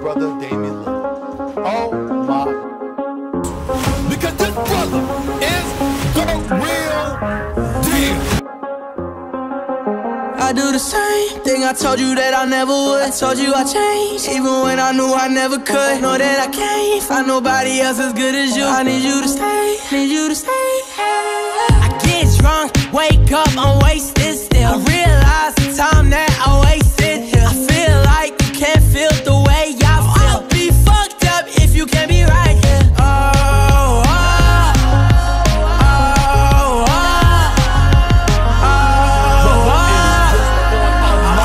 brother Damian Lillard. Oh my. Because this brother is the real deal. I do the same thing I told you that I never would. I told you I changed, even when I knew I never could. Know that I can't find nobody else as good as you. I need you to stay, need you to stay. I get drunk, wake up, I'm wasted still. I realize the time that I wasted here. I feel like you can't feel the way I feel. I'll be fucked up if you can't be right here. Oh, oh, oh, oh, oh,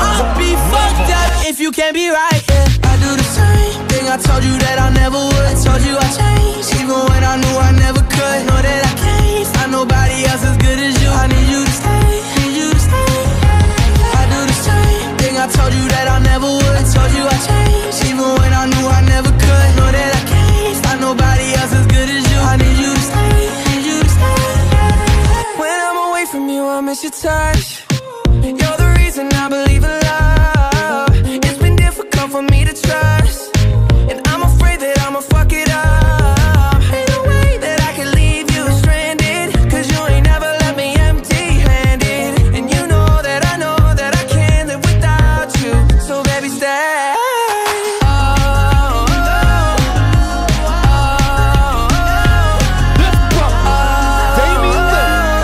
I'll be fucked up if you can't be right here. I do the same thing I told you that I never would. I told you I changed, even when I knew I never could. Know that I can't find nobody else as good as you. I need you to stay. I told you that I never would. I told you I changed, even when I knew I never could. Know that I can't find nobody else as good as you. I need you to stay, need you to stay. When I'm away from you, I miss your touch. You're the reason I believe in love. It's been difficult for me to trust, and I'm afraid that I'ma fuck it up. Ain't no way that I can leave you stranded, 'cause you ain't never left me empty-handed. And you know that I can't live without you. So baby, stay. Oh, oh, oh, oh, oh. This brother, Damian Lillard.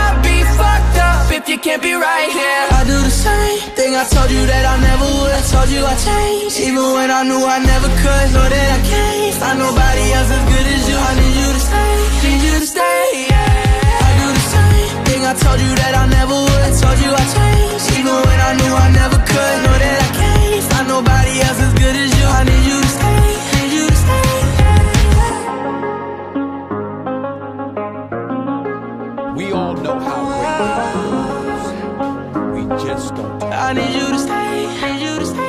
I'll be fucked up if you can't be right here. I do the same thing I told you that I never would. I told you I changed, even when I knew I never could. Know that I can't find nobody else as good as you. I need you to stay, need you to stay. I do the same thing I told you that I never would. I told you I changed, even when I knew I never could. Know that I can't find nobody else as good as you. I need you to stay, need you to stay. We all know how great we just don't. I need you to stay, need you to stay.